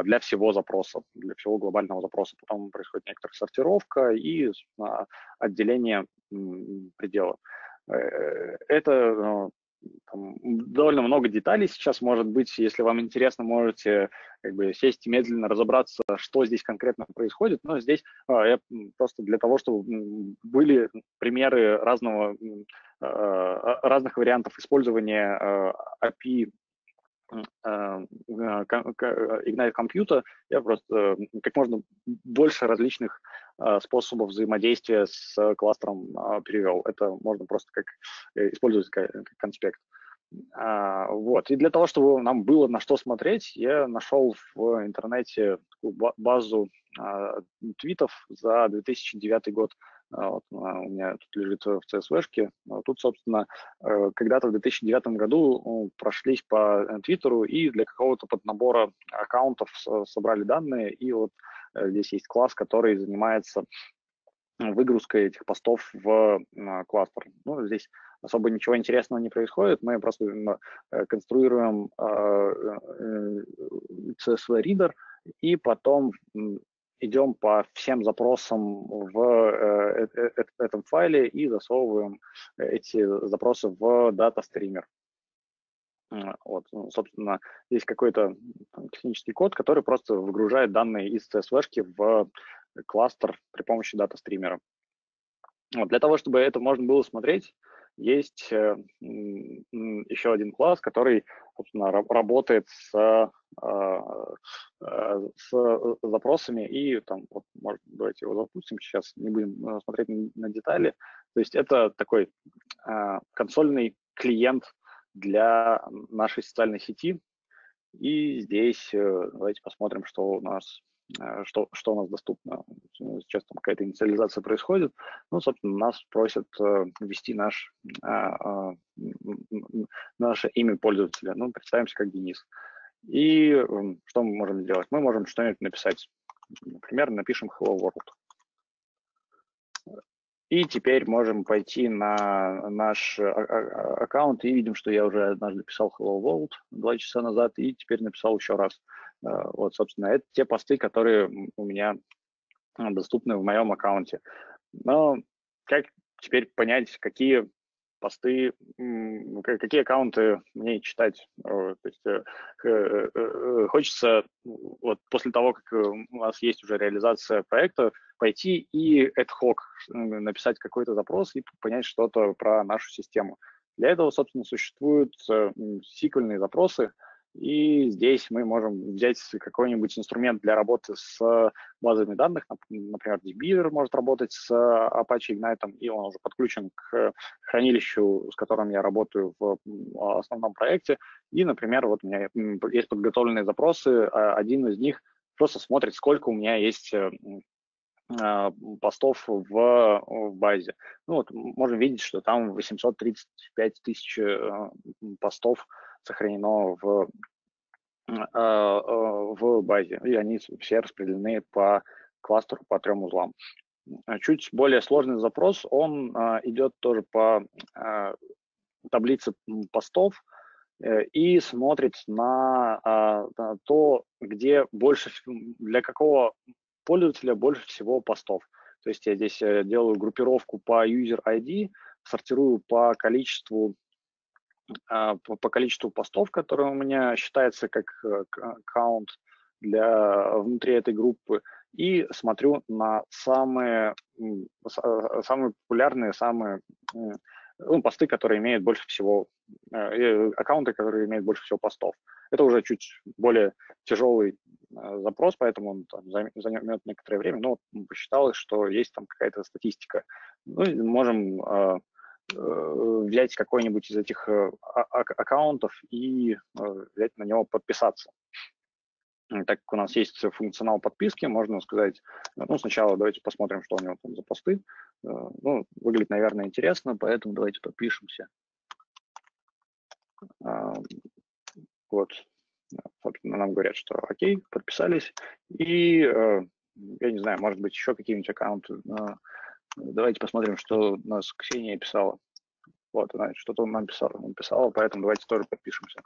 для всего запроса, для всего глобального запроса. Потом происходит некоторая сортировка и отделение предела. Это там, довольно много деталей сейчас может быть. Если вам интересно, можете как бы сесть и медленно разобраться, что здесь конкретно происходит. Но здесь я просто для того, чтобы были примеры разного, разных вариантов использования эй пи ай Ignite Compute, я просто как можно больше различных способов взаимодействия с кластером перевел. Это можно просто как использовать как конспект. Вот. И для того, чтобы нам было на что смотреть, я нашел в интернете такую базу твитов за две тысячи девятый год. Вот, у меня тут лежит в си эс ви-шке. Тут, собственно, когда-то в две тысячи девятом году прошлись по Твиттеру и для какого-то поднабора аккаунтов собрали данные. И вот здесь есть класс, который занимается выгрузкой этих постов в кластер. Ну, здесь особо ничего интересного не происходит. Мы просто конструируем си эс ви-ридер и потом идем по всем запросам в этом файле и засовываем эти запросы в DataStreamer. Вот, собственно, здесь какой-то технический код, который просто выгружает данные из си эс ви-шки в кластер при помощи DataStreamer. Вот, для того, чтобы это можно было смотреть, есть еще один класс, который, собственно, работает с, с запросами. И там, вот, может, давайте его запустим, сейчас не будем смотреть на детали. То есть это такой консольный клиент для нашей социальной сети. И здесь давайте посмотрим, что у нас, что, что у нас доступно. Сейчас там какая-то инициализация происходит. Ну, собственно, нас просят ввести наш, а, а, наше имя пользователя. Ну, представимся как Денис. И что мы можем сделать? Мы можем что-нибудь написать. Например, напишем Hello World. И теперь можем пойти на наш аккаунт и видим, что я уже однажды писал Hello World два часа назад и теперь написал еще раз. Вот, собственно, это те посты, которые у меня доступны в моем аккаунте. Но как теперь понять, какие посты, какие аккаунты мне читать? То есть, хочется вот после того, как у нас есть уже реализация проекта, пойти и ad-hoc написать какой-то запрос и понять что-то про нашу систему. Для этого, собственно, существуют сиквельные запросы, и здесь мы можем взять какой-нибудь инструмент для работы с базами данных. Например, DBeaver может работать с Apache Ignite, и он уже подключен к хранилищу, с которым я работаю в основном проекте. И, например, вот у меня есть подготовленные запросы. Один из них просто смотрит, сколько у меня есть постов в, в базе. Ну, вот можем видеть, что там восемьсот тридцать пять тысяч постов сохранено в, в базе, и они все распределены по кластеру, по трем узлам. Чуть более сложный запрос, он идет тоже по таблице постов и смотрит на то, где больше, для какого пользователя больше всего постов. То есть я здесь делаю группировку по user ай ди, сортирую по количеству по количеству постов, которые у меня считается как аккаунт для внутри этой группы, и смотрю на самые, самые популярные, самые ну, посты, которые имеют больше всего, э, аккаунты, которые имеют больше всего постов. Это уже чуть более тяжелый э, запрос, поэтому он там, займет некоторое время, но посчиталось, что есть там какая-то статистика. Ну, можем э, э, взять какой-нибудь из этих э, аккаунтов и э, взять на него подписаться. Так как у нас есть функционал подписки, можно сказать, ну, сначала давайте посмотрим, что у него там за посты. Ну, выглядит, наверное, интересно, поэтому давайте подпишемся. Вот, нам говорят, что окей, подписались. И, я не знаю, может быть, еще какие-нибудь аккаунты. Давайте посмотрим, что у нас Ксения писала. Вот, она что-то нам писала, писала, поэтому давайте тоже подпишемся.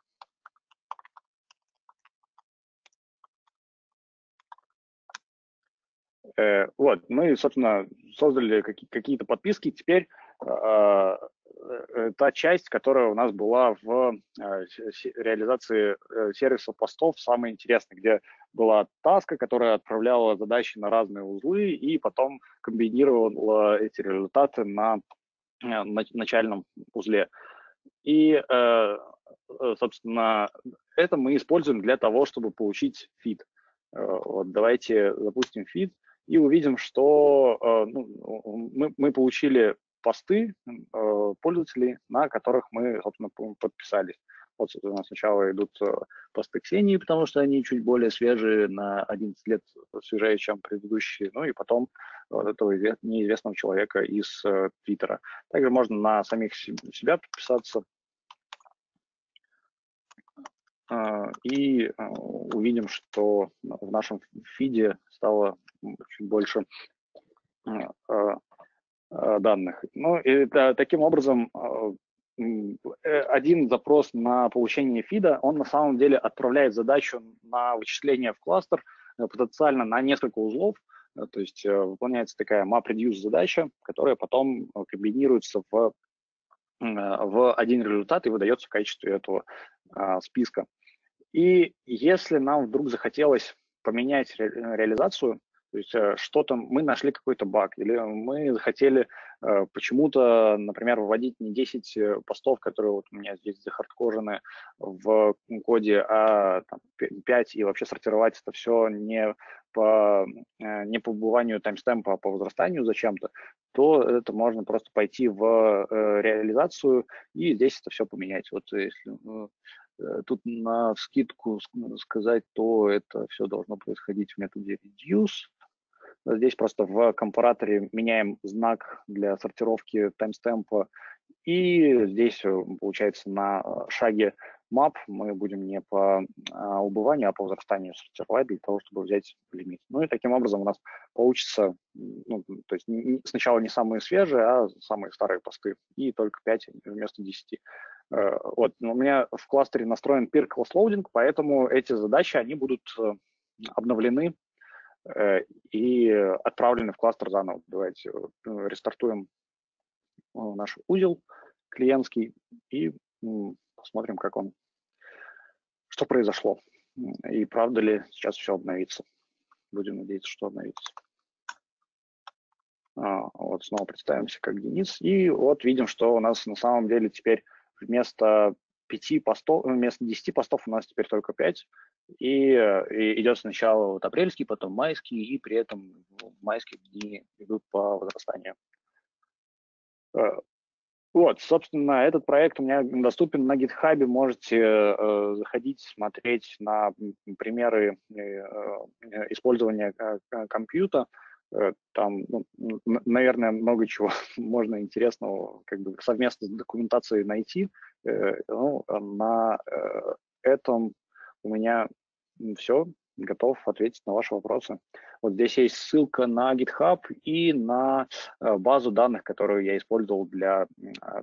Вот, мы, собственно, создали какие-то подписки. Теперь э, та часть, которая у нас была в э, реализации сервиса постов, самая интересная, где была таска, которая отправляла задачи на разные узлы и потом комбинировала эти результаты на, на начальном узле. И, э, собственно, это мы используем для того, чтобы получить фид. Вот, давайте запустим фид. И увидим, что ну, мы, мы получили посты пользователей, на которых мы, собственно, подписались. Вот, собственно, сначала идут посты Ксении, потому что они чуть более свежие, на одиннадцать лет свежее, чем предыдущие. Ну и потом вот этого неизвестного человека из Твиттера. Также можно на самих себя подписаться. И увидим, что в нашем фиде стало чуть больше данных. Ну, и таким образом, один запрос на получение фида, он на самом деле отправляет задачу на вычисление в кластер, потенциально на несколько узлов. То есть выполняется такая MapReduce задача, которая потом комбинируется в, в один результат и выдается в качестве этого списка. И если нам вдруг захотелось поменять ре реализацию, то есть что-то мы нашли какой-то баг, или мы захотели э, почему-то, например, вводить не десять постов, которые вот у меня здесь захардкожены в коде, а там, пять, и вообще сортировать это все не по, э, не по убыванию таймстемпа, а по возрастанию зачем-то, то это можно просто пойти в э, реализацию и здесь это все поменять. Вот если... Тут на вскидку сказать, то это все должно происходить в методе reduce. Здесь просто в компараторе меняем знак для сортировки таймстемпа. И здесь, получается, на шаге map мы будем не по убыванию, а по возрастанию сортировать для того, чтобы взять лимит. Ну и таким образом у нас получится, ну, то есть сначала не самые свежие, а самые старые посты. И только пять вместо десяти. Вот, у меня в кластере настроен peer-class loading, поэтому эти задачи, они будут обновлены и отправлены в кластер заново. Давайте рестартуем наш узел клиентский и посмотрим, как он, что произошло. И правда ли сейчас все обновится. Будем надеяться, что обновится. Вот, снова представимся как Денис. И вот видим, что у нас на самом деле теперь... Вместо пяти постов, вместо десяти постов у нас теперь только пять. И, и идет сначала вот апрельский, потом майский, и при этом в майские дни идут по возрастанию. Вот, собственно, этот проект у меня доступен на GitHub. Можете заходить, смотреть на примеры использования компьюта. Там, ну, наверное, много чего можно интересного как бы совместно с документацией найти. Ну, на этом у меня все. Готов ответить на ваши вопросы. Вот здесь есть ссылка на GitHub и на базу данных, которую я использовал для,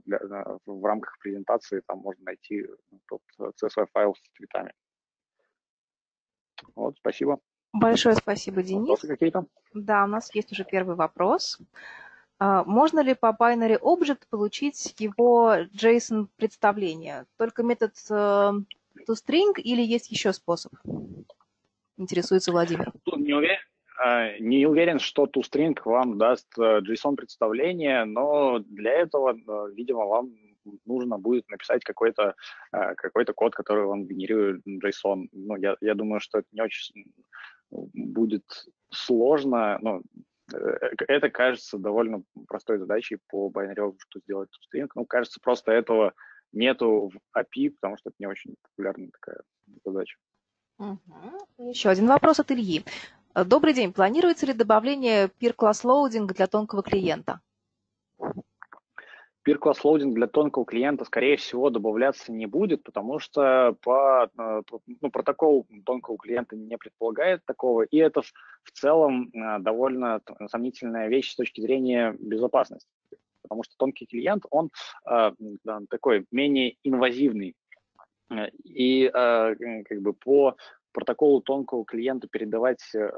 для, в рамках презентации. Там можно найти тот си эс ви-файл с цветами. Вот, спасибо. Большое спасибо, Денис. Вопросы какие-то? Да, у нас есть уже первый вопрос. Можно ли по BinaryObject получить его JSON-представление? Только метод toString или есть еще способ? Интересуется Владимир. Не уверен. Не уверен, что ToString вам даст JSON-представление, но для этого, видимо, вам нужно будет написать какой-то какой-то код, который вам генерирует JSON. Ну, я, я думаю, что это не очень будет сложно. Ну, это кажется довольно простой задачей по BinaryObject, что сделать ToString. Ну, кажется, просто этого нету в эй пи ай, потому что это не очень популярная такая задача. Угу. Еще один вопрос от Ильи. Добрый день. Планируется ли добавление peer-class loading для тонкого клиента? Peer-class loading для тонкого клиента, скорее всего, добавляться не будет, потому что по, ну, протокол тонкого клиента не предполагает такого, и это в целом довольно сомнительная вещь с точки зрения безопасности, потому что тонкий клиент, он э, такой менее инвазивный, и э, как бы по протоколу тонкого клиента передавать э,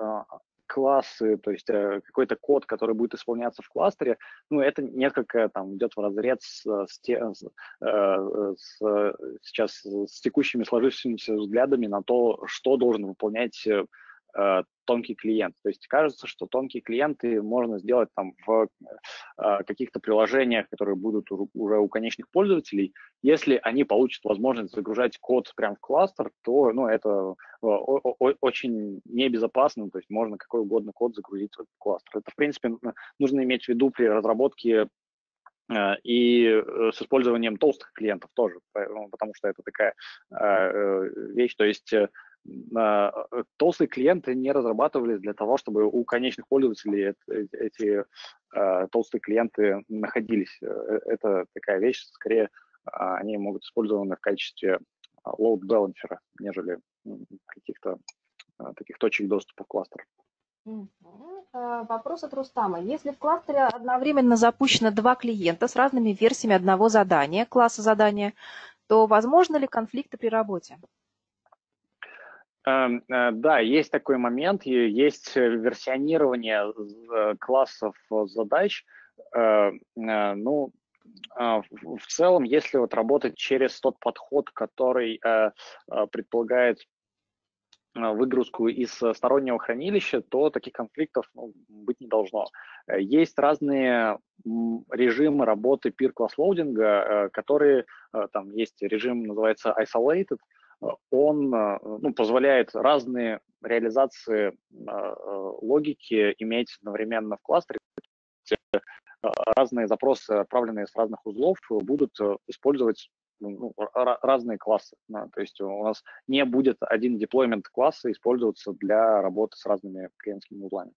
классы, то есть э, какой-то код, который будет исполняться в кластере, ну, это несколько там идет в разрез с, с, э, с, сейчас с текущими сложившимися взглядами на то, что должен выполнять э, тонкий клиент. То есть кажется, что тонкие клиенты можно сделать там в э, каких-то приложениях, которые будут у, уже у конечных пользователей. Если они получат возможность загружать код прямо в кластер, то ну, это о, о, очень небезопасно, то есть можно какой угодно код загрузить в кластер. Это, в принципе, нужно иметь в виду при разработке э, и с использованием толстых клиентов тоже, потому что это такая э, вещь, то есть толстые клиенты не разрабатывались для того, чтобы у конечных пользователей эти, эти э, толстые клиенты находились. Это такая вещь, скорее, они могут использованы в качестве load balancer, нежели каких-то э, таких точек доступа в кластер. Вопрос от Рустама. Если в кластере одновременно запущено два клиента с разными версиями одного задания, класса задания, то возможны ли конфликты при работе? Да, есть такой момент, есть версионирование классов задач. Ну, в целом, если вот работать через тот подход, который предполагает выгрузку из стороннего хранилища, то таких конфликтов ну, быть не должно. Есть разные режимы работы peer-class loading, которые, там есть режим, называется isolated, он ну, позволяет разные реализации э, логики иметь одновременно в кластере. Разные запросы, отправленные с разных узлов, будут использовать ну, разные классы. То есть у нас не будет один деплоймент класса использоваться для работы с разными клиентскими узлами.